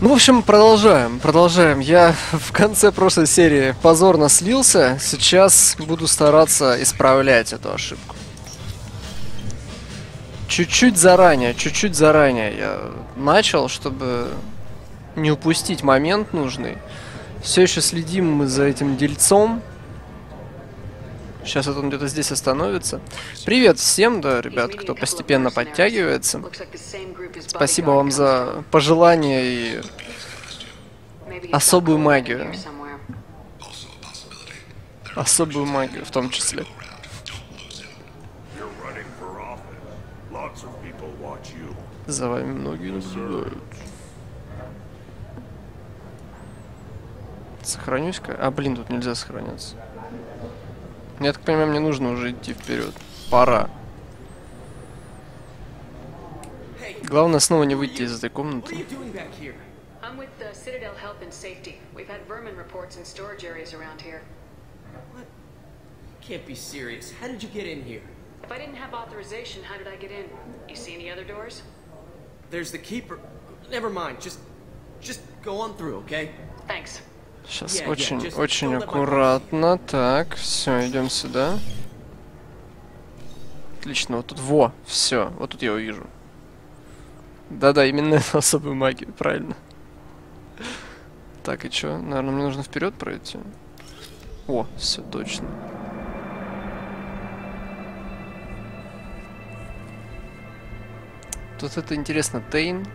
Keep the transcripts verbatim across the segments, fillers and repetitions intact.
Ну, в общем, продолжаем, продолжаем. Я в конце прошлой серии позорно слился, сейчас буду стараться исправлять эту ошибку. Чуть-чуть заранее, чуть-чуть заранее я начал, чтобы не упустить момент нужный. Все еще следим мы за этим дельцом. Сейчас вот он где-то здесь остановится. Привет всем, да, ребят, кто постепенно подтягивается. Спасибо вам за пожелания и особую магию. Особую магию в том числе. За вами многие наблюдают. Сохранюсь-ка? А, блин, тут нельзя сохраняться. Я так понимаю, мне нужно уже идти вперед. Пора. Главное снова не выйти из этой комнаты. Сейчас очень-очень аккуратно. Так, все, идем сюда. Отлично, вот тут. Во, все, вот тут я увижу. Да-да, именно особую магию, правильно. Так, и чё? Наверное, мне нужно вперед пройти. О, все точно. Тут это интересно, Тейн?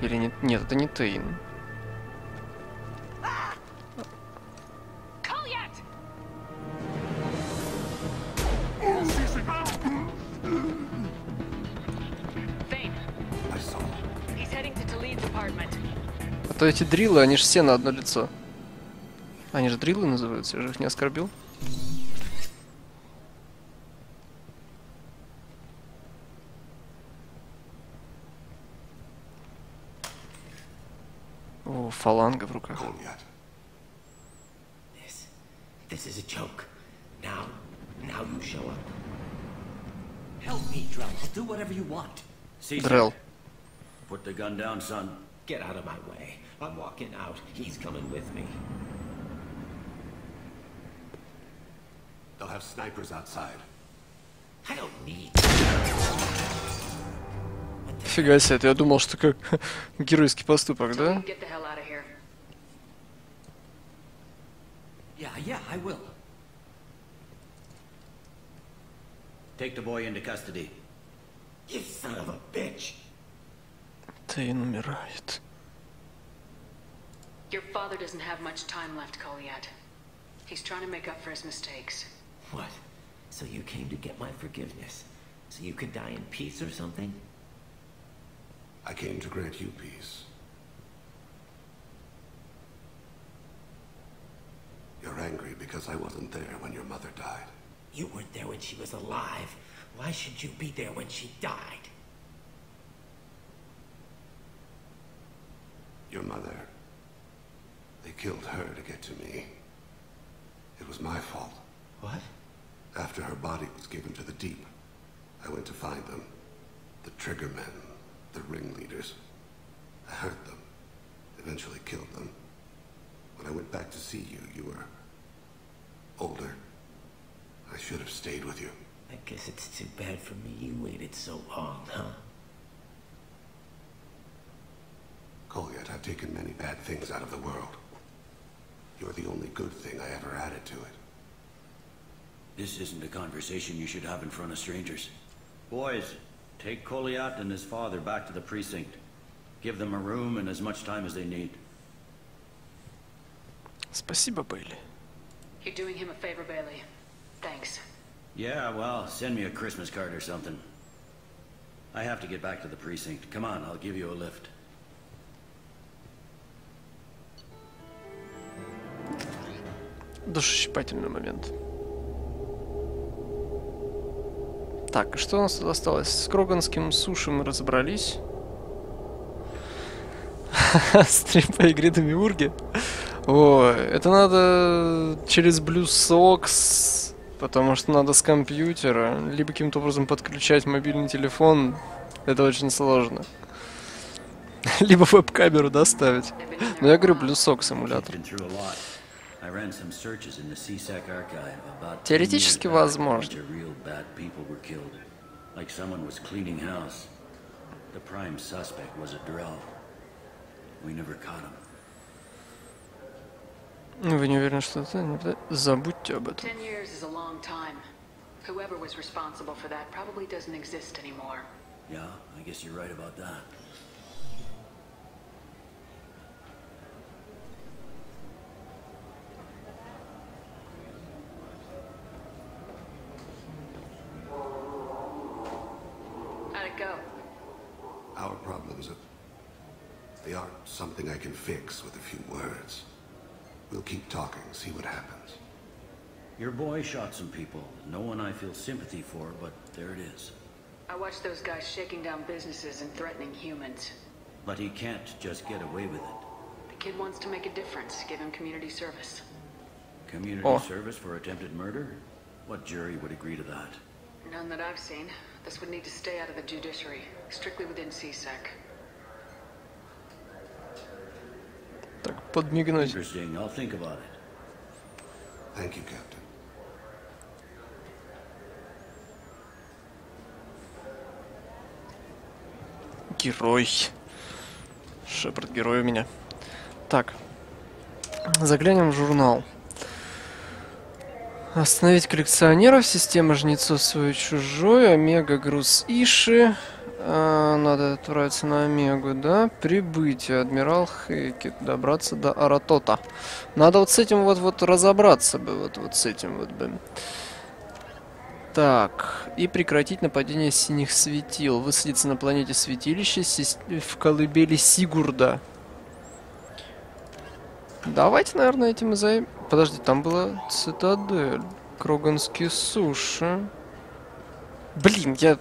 Или нет? Нет, это не Тейн. А то эти дриллы, они же все на одно лицо. Они же дриллы называются, я же их не оскорбил. О, фаланга в руках. Дрелл. Put the gun down, son. Get out of my way. I'm walking out. He's coming with me. They'll have snipers outside. I don't need. Фига себе, я думал, что как геройский поступок, да? Yeah, yeah, I will. Take the boy into custody. You son of a bitch. Тейн умирает. Your father doesn't have much time left, Kolyat. He's trying to make up for his mistakes. What? So you came to get my forgiveness? So you could die in peace or something? I came to grant you peace. You're angry because I wasn't there when your mother died. You weren't there when she was alive. Why should you be there when she died? Your mother. They killed her to get to me. It was my fault. What? After her body was given to the deep, I went to find them. The triggermen, the ringleaders. I hurt them. Eventually killed them. When I went back to see you, you were older. I should have stayed with you. I guess it's too bad for me you waited so long, huh? Kolyat, I've taken many bad things out of the world. You're the only good thing I ever added to it. This isn't a conversation you should have in front of strangers. Boys, take Kolyat and his father back to the precinct. Give them a room and as much time as they need. Спасибо, Бейли. You're doing him a favor, Bailey. Thanks. Yeah, well, send me a Christmas card or something. I have to get back to the precinct. Come on, I'll give you a lift. Душещипательный момент. Так, что у нас тут осталось? С кроганским суши мы разобрались. Стрим по игре Демиурги. О, это надо через BlueSox, потому что надо с компьютера, либо каким-то образом подключать мобильный телефон. Это очень сложно. Либо веб-камеру доставить. Но я говорю, плюсок симулятор. Теоретически возможно. Ну, вы не уверены, что это? Забудьте об этом. Our problems are, they aren't something I can fix with a few words. We'll keep talking, see what happens. Your boy shot some people. No one I feel sympathy for, but there it is. I watched those guys shaking down businesses and threatening humans. But he can't just get away with it. The kid wants to make a difference. Give him community service. Community oh. service for attempted murder? What jury would agree to that? None that I've seen. This would need to stay out of the judiciary, strictly within C S E C. Так, подмигнуть. Interesting. I'll think about it. Thank you, Captain. Герой. Шепард, герой у меня. Так. Заглянем в журнал. Остановить коллекционеров, система жнецов свой чужой, Омега, груз Иши. А, надо отправиться на Омегу, да? Прибытие, адмирал Хейкет, добраться до Аратота. Надо вот с этим вот вот разобраться бы, вот вот с этим вот бы. Так, и прекратить нападение синих светил. Высадиться на планете святилище в колыбели Сигурда. Давайте, наверное, этим и займем. Подожди, там была Цитадель. Кроганские суши. Блин, я...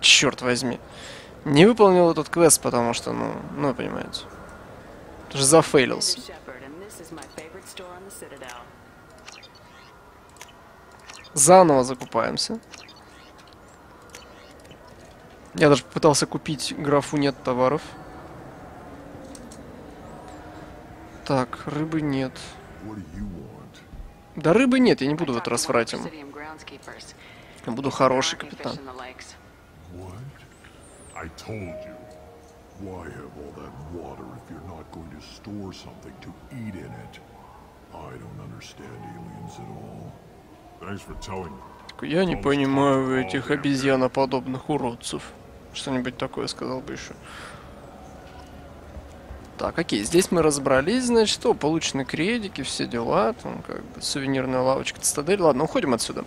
Черт возьми. Не выполнил этот квест, потому что, ну, ну, понимаете. Даже зафейлился. Заново закупаемся. Я даже пытался купить графу «Нет товаров». Так, рыбы нет. Да рыбы нет, я не буду в этот раз врать ему. Я буду хороший капитан. Я не понимаю этих обезьяноподобных уродцев. Что-нибудь такое сказал бы еще. Так, окей, здесь мы разобрались, значит, что получены кредики, все дела, там как бы сувенирная лавочка Цитадель. Ладно, уходим отсюда.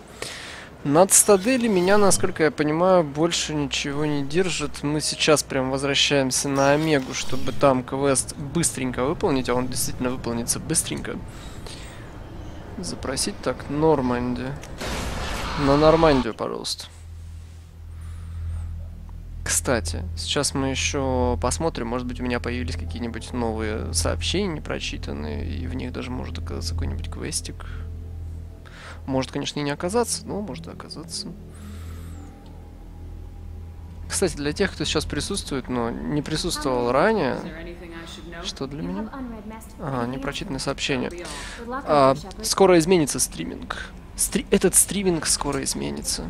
На Цитадели меня, насколько я понимаю, больше ничего не держит. Мы сейчас прям возвращаемся на Омегу, чтобы там квест быстренько выполнить, а он действительно выполнится быстренько. Запросить так, Норманди. На Нормандию, пожалуйста. Кстати, сейчас мы еще посмотрим, может быть, у меня появились какие-нибудь новые сообщения непрочитанные, и в них даже может оказаться какой-нибудь квестик. Может, конечно, и не оказаться, но может и оказаться. Кстати, для тех, кто сейчас присутствует, но не присутствовал ранее... Что для меня? А, непрочитанные сообщения. А, скоро изменится стриминг. Стри... Этот стриминг скоро изменится.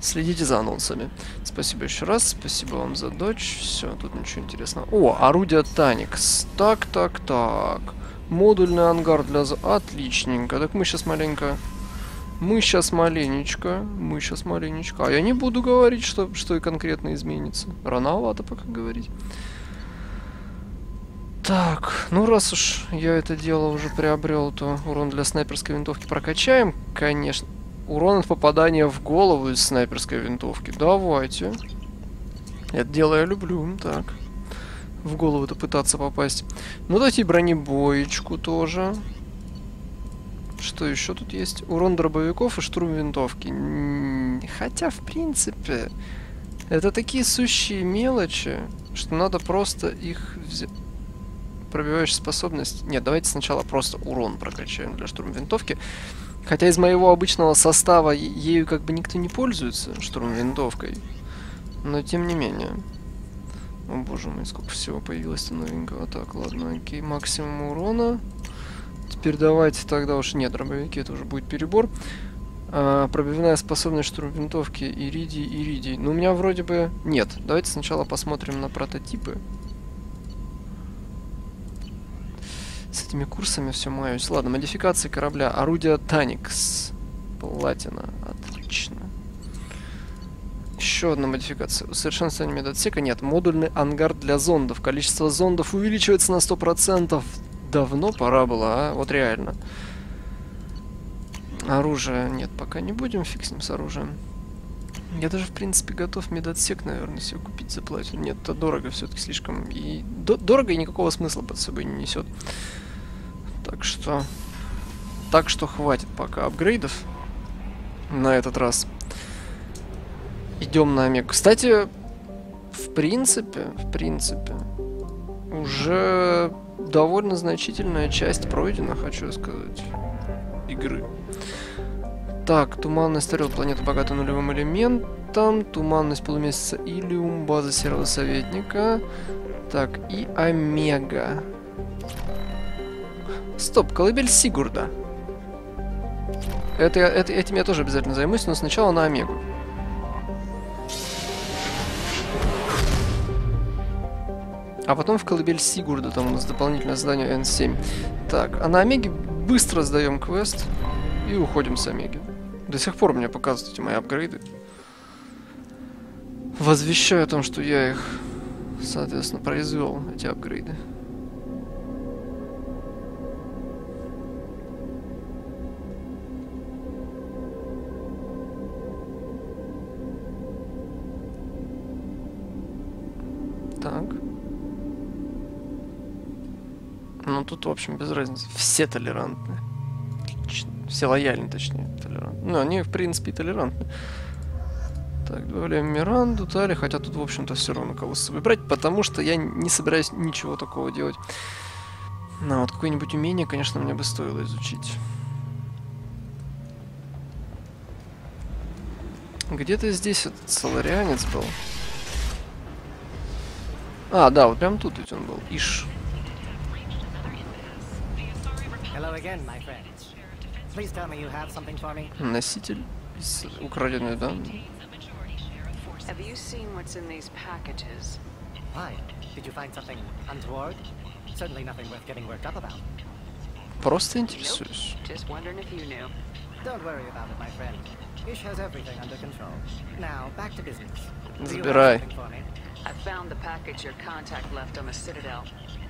Следите за анонсами. Спасибо еще раз. Спасибо вам за дочь. Все, тут ничего интересного. О, орудие Таникс. Так, так, так. Модульный ангар для... Отличненько. Так мы сейчас маленько... Мы сейчас маленечко. Мы сейчас маленечко. А я не буду говорить, что, что и конкретно изменится. Рановато пока говорить. Так, ну раз уж я это дело уже приобрел, то урон для снайперской винтовки прокачаем, конечно. Урон от попадания в голову из снайперской винтовки. Давайте. Это дело я люблю. Так. В голову-то пытаться попасть. Ну, давайте и бронебоечку тоже. Что еще тут есть? Урон дробовиков и штурм винтовки. Хотя, в принципе, это такие сущие мелочи, что надо просто их взять. Пробивающая способность. Нет, давайте сначала просто урон прокачаем для штурм винтовки. Хотя из моего обычного состава ею как бы никто не пользуется, штурм-винтовкой. Но тем не менее. О боже мой, сколько всего появилось новенького. Так, ладно, окей, максимум урона. Теперь давайте тогда уж... Нет, дробовики, это уже будет перебор. А, пробивная способность штурмвинтовки иридий, иридий. Ну, у меня вроде бы... Нет, давайте сначала посмотрим на прототипы. С этими курсами все маюсь. Ладно, модификации корабля. Орудие Таникс. Платина. Отлично. Еще одна модификация. Усовершенствование медотсека. Нет, модульный ангар для зондов. Количество зондов увеличивается на сто процентов. Давно пора было, а? Вот реально. Оружие. Нет, пока не будем. Фиг с ним, с оружием. Я даже, в принципе, готов медотсек, наверное, себе купить за платину. Нет, это дорого все-таки слишком. И дорого, и никакого смысла под собой не несет. Так что... Так что хватит пока апгрейдов на этот раз. Идем на Омегу. Кстати, в принципе, в принципе, уже довольно значительная часть пройдена, хочу сказать, игры. Так, туманность Тарел, планета богата нулевым элементом, туманность полумесяца Иллиум, база серого советника, так, и Омега. Стоп, колыбель Сигурда. Это, это, этим я тоже обязательно займусь, но сначала на Омегу. А потом в колыбель Сигурда, там у нас дополнительное задание эн семь. Так, а на Омеге быстро сдаем квест и уходим с Омеги. До сих пор мне показывают эти мои апгрейды. Возвещаю о том, что я их, соответственно, произвел, эти апгрейды. Ну тут, в общем, без разницы. Все толерантны. Отлично. Все лояльны, точнее, толерантны. Ну, они, в принципе, и толерантны. Так, добавляем Миранду, Тали. Хотя тут, в общем-то, все равно кого с собой брать, потому что я не собираюсь ничего такого делать. Ну, вот какое-нибудь умение, конечно, мне бы стоило изучить. Где-то здесь этот соларианец был. А, да, вот прям тут ведь он был. Иш. Носитель из украденных данных. Просто интересуюсь. Забирай.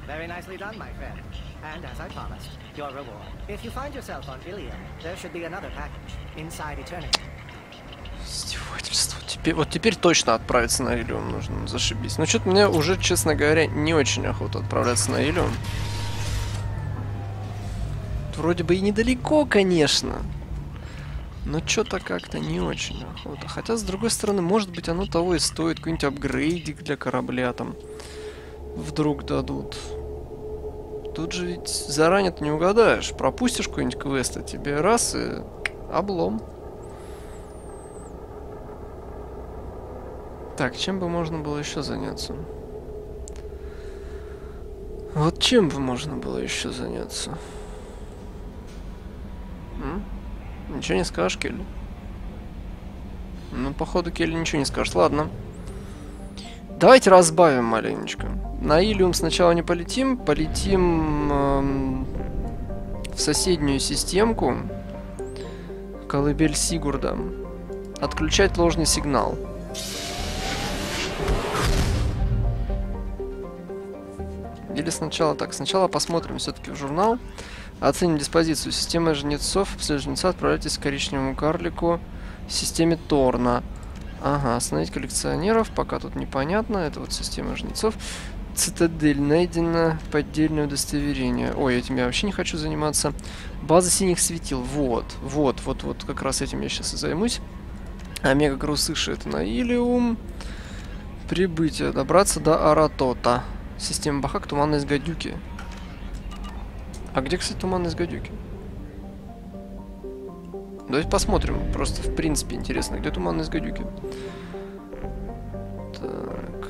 Very nicely done, my friend. And as I promised, your reward. If you find yourself on Ilium, there should be another package inside Eternity. Издевательство. Теперь, вот теперь точно отправиться на Ilium нужно, зашибись. Но что-то мне уже, честно говоря, не очень охота отправляться на Ilium. Вроде бы и недалеко, конечно. Но что-то как-то не очень охота. Хотя, с другой стороны, может быть, оно того и стоит. Какой-нибудь апгрейдик для корабля там вдруг дадут. Тут же ведь заранее ты не угадаешь. Пропустишь какой-нибудь квест, а тебе раз и облом. Так, чем бы можно было еще заняться? Вот чем бы можно было еще заняться? М? Ничего не скажешь, Келли? Ну, походу, Келли ничего не скажешь. Ладно. Давайте разбавим маленечко. На Иллиум сначала не полетим. Полетим эм, в соседнюю системку. Колыбель Сигурда. Отключать ложный сигнал. Или сначала так. Сначала посмотрим все-таки в журнал. Оценим диспозицию. Система жнецов. Обследование жнеца. Отправляйтесь к коричневому карлику в системе Торна. Ага, остановить коллекционеров, пока тут непонятно, это вот система жнецов. Цитадель найдена, поддельное удостоверение. Ой, этим я вообще не хочу заниматься. База синих светил, вот, вот, вот, вот, как раз этим я сейчас и займусь. Омега груз Иши, это на Иллиум. Прибытие, добраться до Аратота. Система Бахак, туманность гадюки. А где, кстати, туманность гадюки? Давайте посмотрим. Просто, в принципе, интересно. Где туманность гадюки? Так.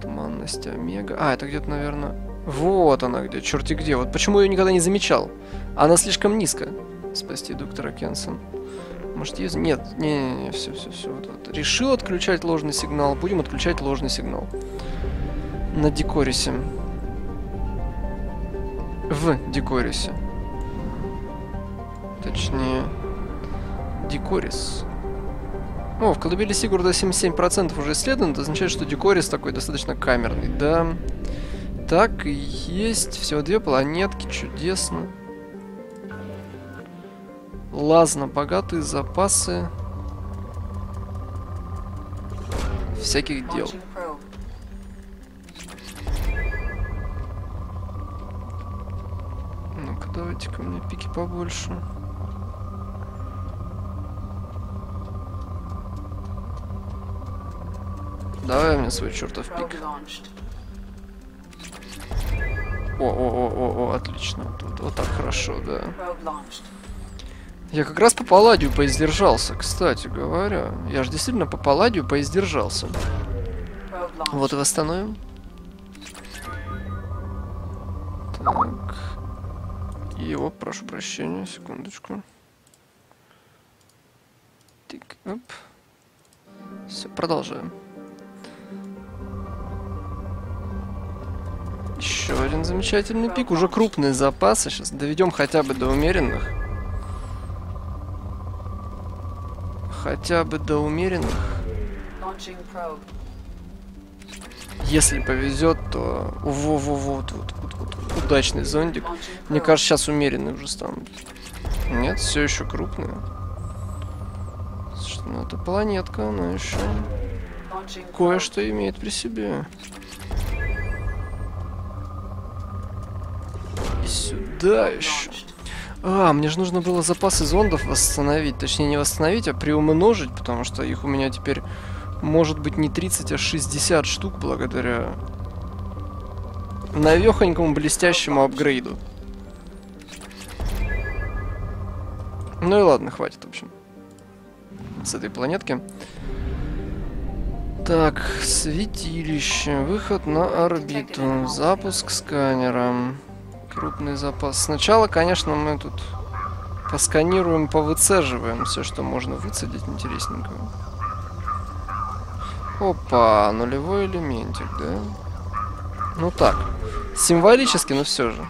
Туманность Скорости Омега. А, это где-то, наверное... Вот она где, черти где. Вот почему ее никогда не замечал. Она слишком низко. Спасти доктора Кенсон. Может, есть... Нет, не-не-не, все-все-все. Вот, вот. Решил отключать ложный сигнал. Будем отключать ложный сигнал. На Дикорисе. В Дикорисе. Точнее... Дикорис. О, в колыбели Сигурда семьдесят семь процентов уже исследовано. Это означает, что Дикорис такой достаточно камерный. Да. Так, есть. Всего две планетки. Чудесно. Лазно, богатые запасы всяких дел. Ну-ка, давайте-ка мне пики побольше. Давай мне свой чертов пик. О-о-о-о, отлично. Вот, вот так хорошо, да. Я как раз по палладию поиздержался, кстати говоря. Я же действительно по палладию поиздержался. Вот и восстановим. Так. И его, прошу прощения, секундочку. Тик, оп. Все, продолжаем. Еще один замечательный пик. Уже крупные запасы. Сейчас доведем хотя бы до умеренных. Хотя бы до умеренных. Если повезет, то... Вот, вот, вот, вот, удачный зондик. Мне кажется, сейчас умеренные уже станут. Нет, все еще крупные. Что, ну, это планетка, она еще кое-что имеет при себе. Сюда еще. А, мне же нужно было запасы зондов восстановить. Точнее, не восстановить, а приумножить, потому что их у меня теперь может быть не тридцать, а шестьдесят штук благодаря навехонькому блестящему апгрейду. Ну и ладно, хватит, в общем. С этой планетки. Так, святилище. Выход на орбиту. Запуск сканера. Крупный запас. Сначала, конечно, мы тут посканируем, повыцеживаем все, что можно выцедить интересненького. Опа, нулевой элементик, да? Ну так, символически, но все же.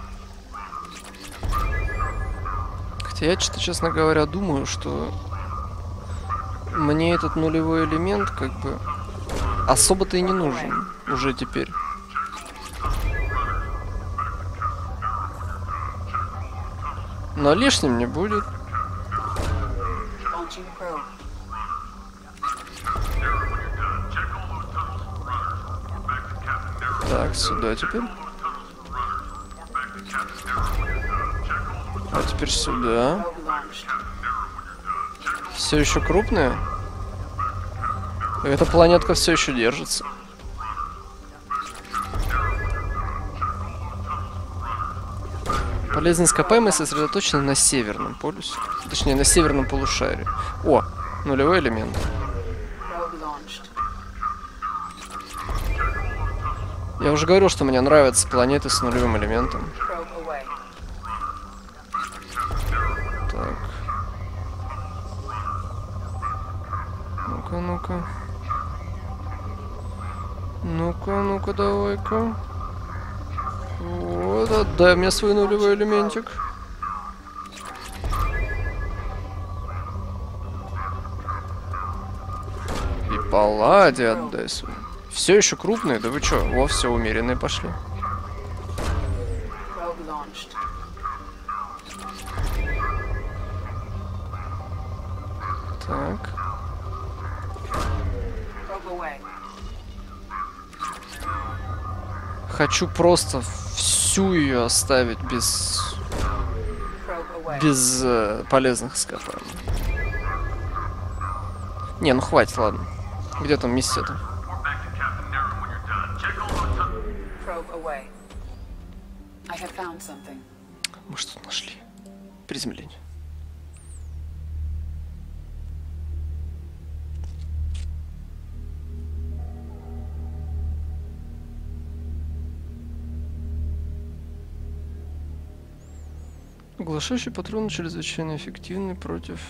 Хотя я что-то, честно говоря, думаю, что мне этот нулевой элемент как бы особо-то и не нужен уже теперь. Но лишним не будет. Так, сюда теперь. А теперь сюда. Все еще крупная. Эта планетка все еще держится. Полезные ископаемые сосредоточены на северном полюсе. Точнее, на северном полушарии. О, нулевой элемент. Я уже говорил, что мне нравятся планеты с нулевым элементом. Так. Ну-ка, ну-ка. Ну-ка, ну-ка, давай-ка. Вот, отдай мне свой нулевой элементик. И палладе отдай свой. Все еще крупные, да вы чё? Во, все умеренные пошли. Так. Хочу просто всю ее оставить без без э, полезных скопаемых. Не, ну хватит, ладно. Где там миссия-то? Мы что-то нашли. Приземление. Глушащий патрон чрезвычайно эффективный против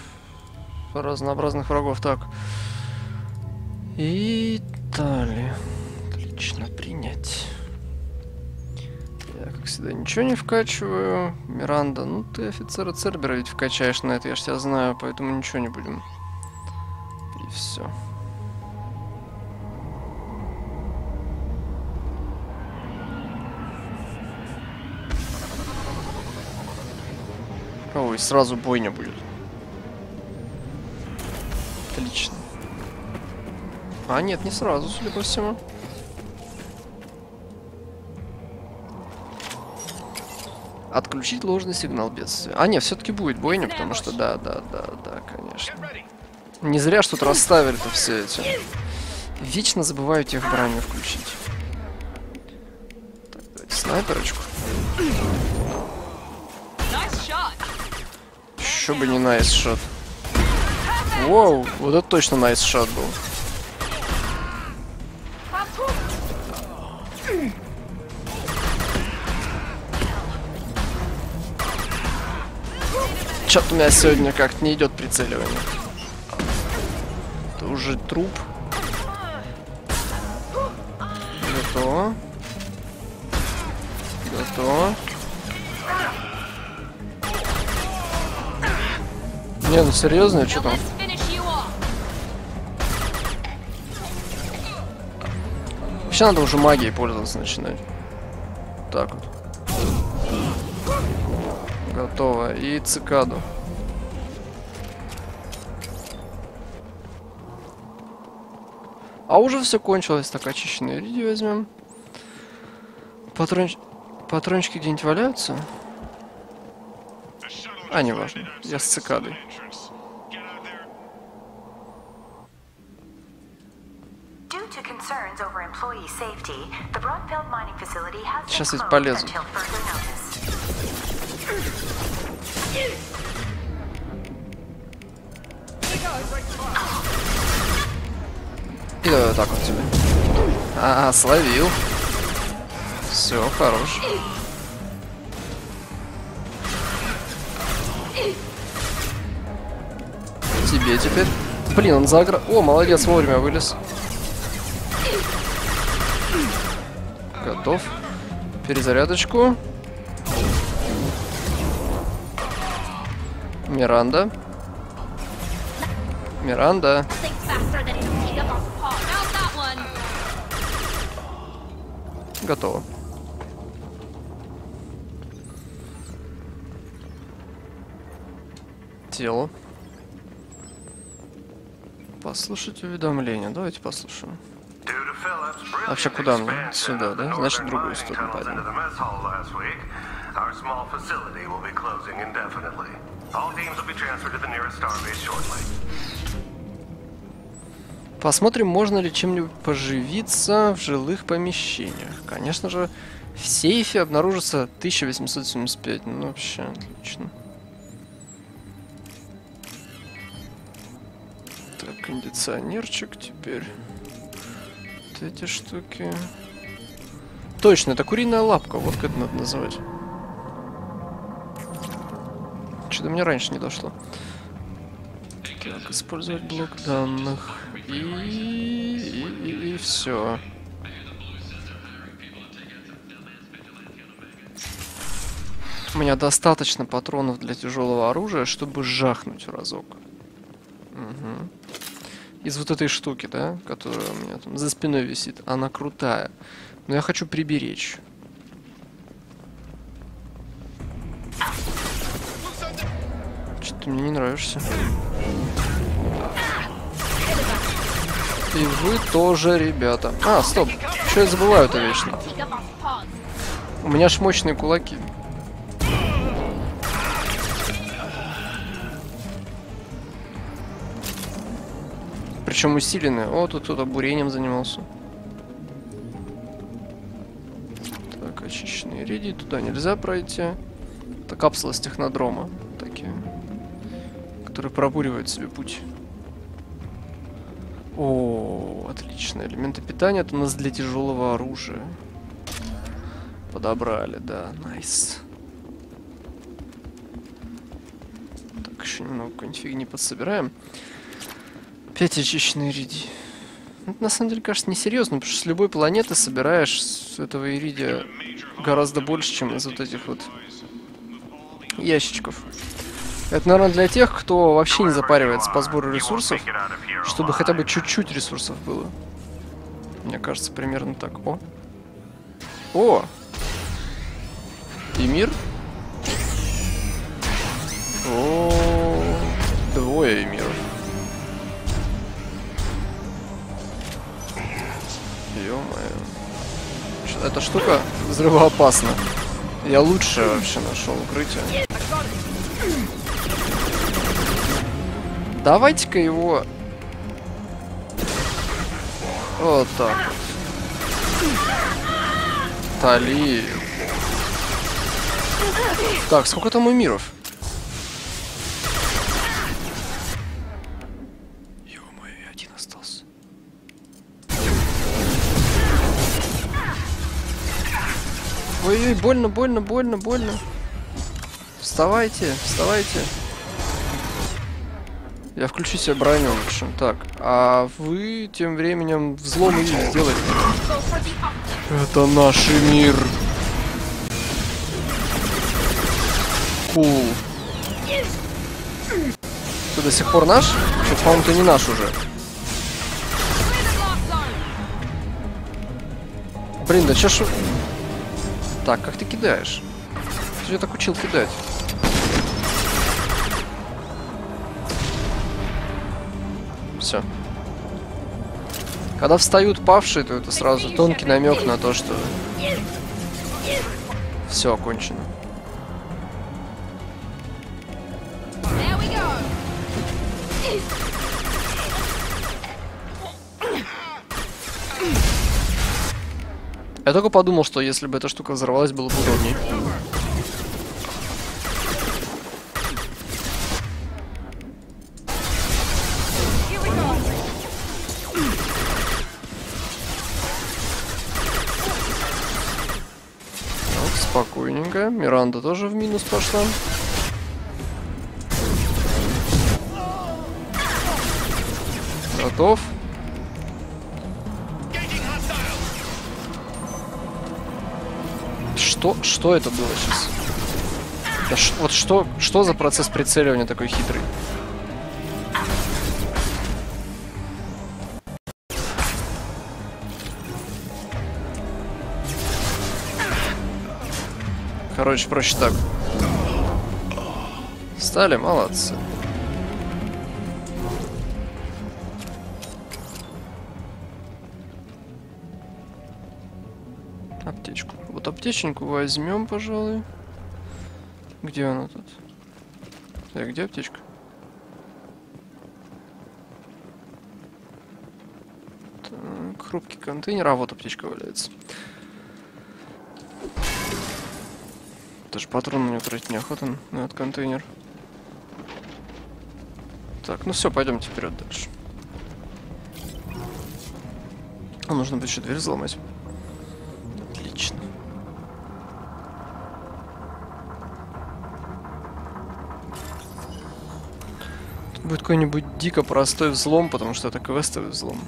разнообразных врагов. Так. И далее. Отлично, принять. Я, как всегда, ничего не вкачиваю. Миранда, ну ты офицера Цербера ведь вкачаешь на это, я ж тебя знаю, поэтому ничего не будем. И все. Ой, сразу бойня будет. Отлично. А, нет, не сразу, судя по всему. Отключить ложный сигнал без связи. А, нет, все-таки будет бойня, потому что да, да, да, да, конечно. Не зря что-то расставили-то все эти. Вечно забываю тех броню включить. Так, давайте снайперочку. Еще бы не найс шот. Воу, вот это точно найс шот был. Чё-то у меня сегодня как-то не идет прицеливание. Это уже труп. Готово. Готово. Не, ну серьезно, что там? Вообще надо уже магией пользоваться начинать. Так вот. Готово. И цикаду. А уже все кончилось. Так, очищенные риди возьмем. Патронч... Патрончики где-нибудь валяются? А, не важно. Я с цикадой. Сейчас ведь полезу. И давай вот так вот тебе. А, словил. Все, хорош. Тебе теперь. Блин, он загра... О, молодец, вовремя вылез. Готов. Перезарядочку. Миранда. Миранда. Готово. Тело. Послушать уведомления. Давайте послушаем. Вообще куда мы? Сюда, да? Значит, в другую сторону пойдем. Посмотрим, можно ли чем-нибудь поживиться в жилых помещениях. Конечно же, в сейфе обнаружится тысяча восемьсот семьдесят пять. Ну, вообще, отлично. Так, кондиционерчик теперь. Вот эти штуки. Точно, это куриная лапка. Вот как это надо называть. Что-то мне раньше не дошло. Так, использовать блок данных. И, и, и, и все. У меня достаточно патронов для тяжелого оружия, чтобы жахнуть разок. Угу. Из вот этой штуки, да, которая у меня там за спиной висит. Она крутая. Но я хочу приберечь. Что ты мне не нравишься. И вы тоже, ребята. А, стоп. Что я забываю-то вечно? У меня ж мощные кулаки. Причем усиленные. О, тут кто-то бурением занимался. Так, очищенные риди. Туда нельзя пройти. Это капсула с технодрома. Такие. Которые пробуривают себе путь. О, отлично. Элементы питания это у нас для тяжелого оружия. Подобрали, да. Найс. Ну, какой-нибудь фигни подсобираем. Пять очищенные ириди. Это, на самом деле, кажется, несерьезно, потому что с любой планеты собираешь с этого иридия гораздо больше, чем из вот этих вот ящичков. Это, наверное, для тех, кто вообще не запаривается по сбору ресурсов, чтобы хотя бы чуть-чуть ресурсов было. Мне кажется, примерно так. О! О! И мир? О, двое эмиров. Ё-моё. Эта штука взрывоопасна. Я лучше вообще нашел укрытие. Давайте-ка его... Вот так вот. Тали. Так, сколько там эмиров? Ой-ой, больно, больно, больно, больно. Вставайте, вставайте. Я включу себе броню лучше. Так, а вы тем временем взлом и сделайте. Это наш мир. Кул. Ты до сих пор наш? Что-то, по-моему, ты не наш уже. Блин, да чё ж... Так, как ты кидаешь? Ты же так учил кидать. Все. Когда встают павшие, то это сразу тонкий намек на то, что все окончено. Я только подумал, что если бы эта штука взорвалась, было бы удобнее. Так, спокойненько. Миранда тоже в минус пошла. Готов. Что, что это было сейчас? Да ш, вот что, что за процесс прицеливания такой хитрый? Короче, проще так. Стали, молодцы. Аптечку. Вот аптечку возьмем, пожалуй. Где она тут? Так, где аптечка? Так, хрупкий контейнер. А вот аптечка валяется. Даже патрон мне тратить неохота на этот контейнер. Так, ну все, пойдемте вперед дальше. А нужно будет еще дверь взломать. Будет какой-нибудь дико простой взлом, потому что это квестовый взлом.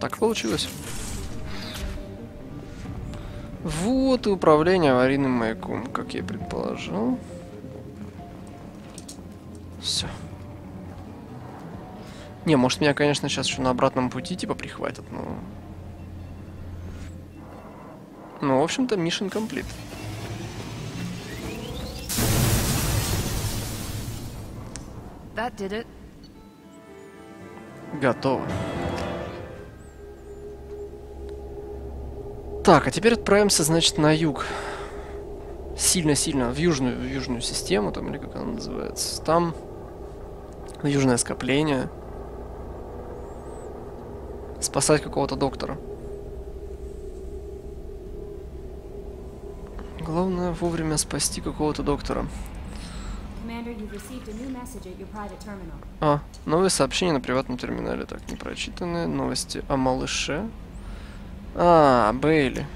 Так получилось. Вот и управление аварийным маяком, как я и предположил. Все. Не, может, меня, конечно, сейчас еще на обратном пути типа прихватят, но... Ну, в общем-то, mission complete. That did it. Готово. Так, а теперь отправимся, значит, на юг. Сильно-сильно в южную, в южную систему, там, или как она называется. Там южное скопление. Спасать какого-то доктора. Главное вовремя спасти какого-то доктора. А, новые сообщения на приватном терминале. Так, не прочитанные. Новости о малыше. А, Бейли.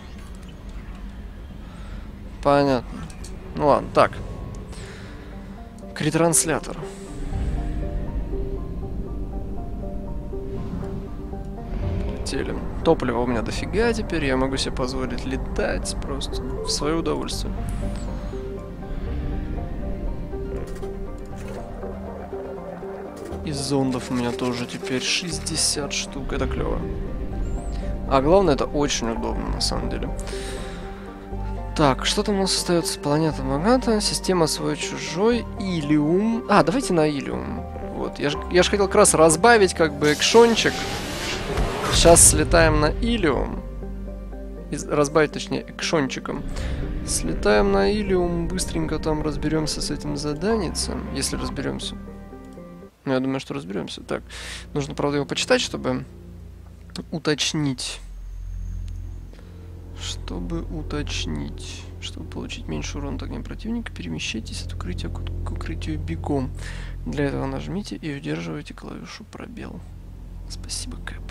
Понятно. Ну ладно, так. К ретранслятору. Летели. Топлива у меня дофига теперь. Я могу себе позволить летать просто в свое удовольствие. Из зондов у меня тоже теперь шестьдесят штук. Это клево. А главное, это очень удобно, на самом деле. Так, что там у нас остается? Планета Магната, система свой-чужой, Иллиум. А, давайте на Иллиум. Вот, я же я ж хотел как раз разбавить, как бы, экшончик. Сейчас слетаем на Иллиум. Разбавить, точнее, экшончиком. Слетаем на Иллиум, быстренько там разберемся с этим заданицем. Если разберемся. Ну, я думаю, что разберемся. Так, нужно, правда, его почитать, чтобы уточнить. Чтобы уточнить. Чтобы получить меньше урона от огня противника, перемещайтесь от укрытия к укрытию бегом. Для этого нажмите и удерживайте клавишу пробел. Спасибо, Кэп.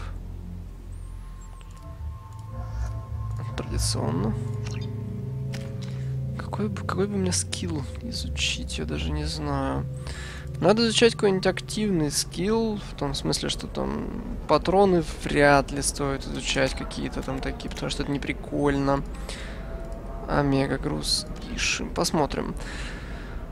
Традиционно. Какой бы, какой бы мне скилл изучить, я даже не знаю. Надо изучать какой-нибудь активный скилл, в том смысле, что там патроны вряд ли стоит изучать какие-то там такие, потому что это не прикольно. Омега, груз, Иш. Посмотрим.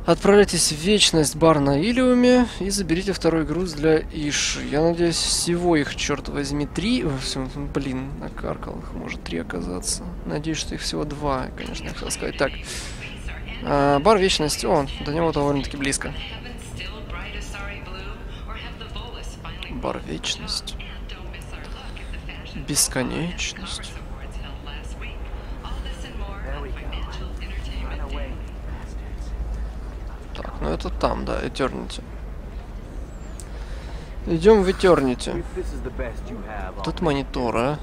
Отправляйтесь в вечность, бар на Илиуме, и заберите второй груз для Иш. Я надеюсь, всего их, черт возьми, три. О, все, блин, накаркал их, может три оказаться. Надеюсь, что их всего два, конечно, я хотел сказать. Так, а, бар вечность, о, до него довольно-таки близко. Бар вечность. Бесконечность. Так, ну это там, да, Eternity. Идем в Eternity. Тут мониторы, а?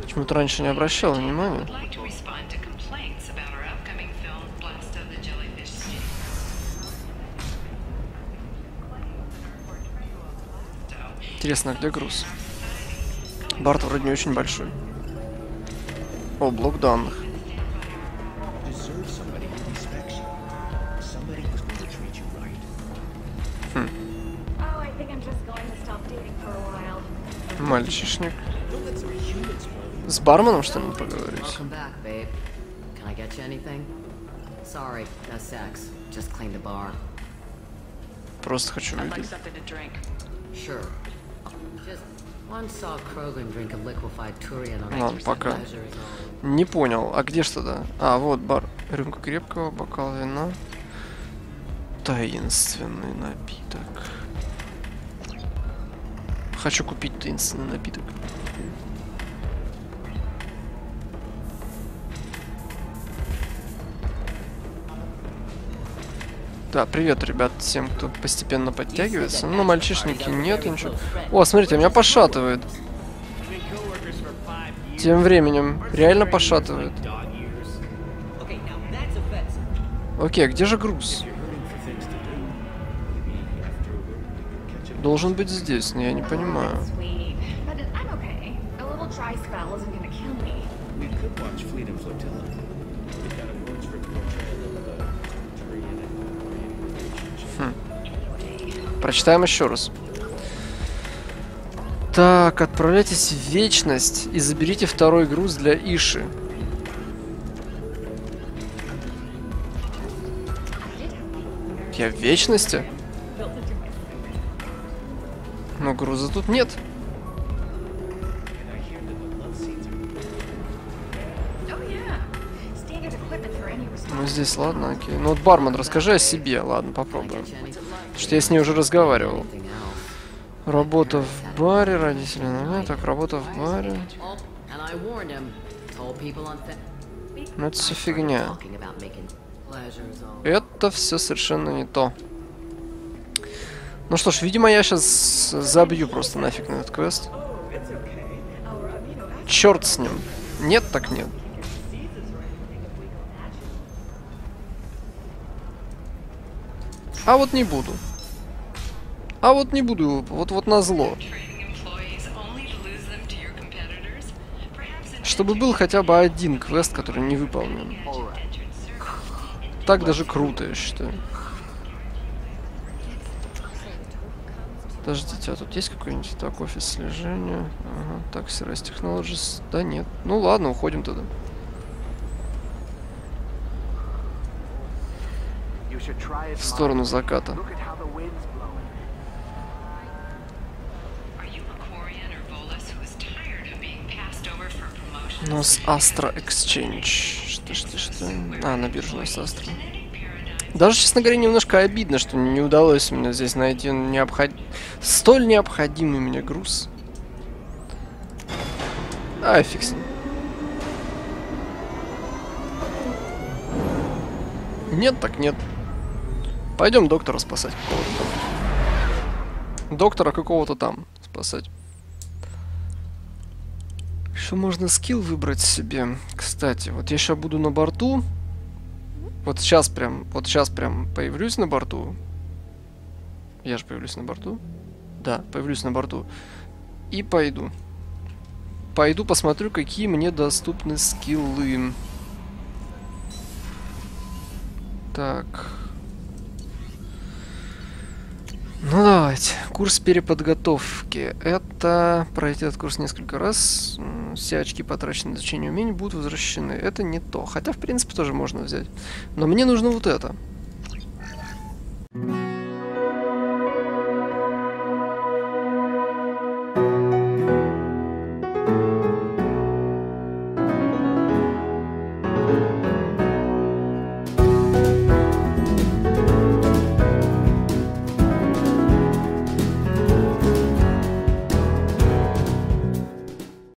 Почему-то раньше не обращал внимания. Интересно, где груз? Барт вроде не очень большой. О, блок данных. Хм. Мальчишник. С барменом что-нибудь поговорить? Просто хочу выпить. Ладно, пока. Не понял, а где что-то? А, вот бар. Рюмка крепкого, бокал вина. Таинственный напиток. Хочу купить таинственный напиток. Да, привет, ребят, всем, кто постепенно подтягивается. Ну, мальчишники нет, ничего. О, смотрите, меня пошатывает. Тем временем, реально пошатывает. Окей, где же груз? Должен быть здесь, но я не понимаю. Прочитаем еще раз. Так, отправляйтесь в вечность и заберите второй груз для Иши. Я в вечности? Но груза тут нет. Ну здесь, ладно, окей. Ну вот, бармен, расскажи о себе. Ладно, попробуем. Потому что я с ней уже разговаривал. Работа в баре, родители на меня. Так, работа в баре. Ну это все фигня. Это все совершенно не то. Ну что ж, видимо, я сейчас забью просто нафиг на этот квест. Черт с ним. Нет, так нет. А вот не буду. А вот не буду, вот вот назло. чтобы был хотя бы один квест, который не выполнен. Так даже круто, я считаю. Подождите, а тут есть какой-нибудь? Так, офис слежения. Ага, так, Service Technologies. Да нет. Ну ладно, уходим тогда. В сторону заката. У нас Astra Exchange. Что, что, что? А, на бирже у нас Astra. Даже, честно говоря, немножко обидно, что не удалось мне здесь найти необход... столь необходимый мне груз. А, фиг с ним. Нет, так нет. Пойдем доктора спасать какого-то там. Доктора какого-то там спасать. Еще можно скилл выбрать себе. Кстати, вот я сейчас буду на борту. Вот сейчас прям, вот сейчас прям появлюсь на борту. Я же появлюсь на борту. Да, появлюсь на борту. И пойду. Пойду посмотрю, какие мне доступны скиллы. Так. Ну давайте. Курс переподготовки. Это пройти этот курс несколько раз. Все очки, потраченные на изучение умений, будут возвращены. Это не то. Хотя, в принципе, тоже можно взять. Но мне нужно вот это.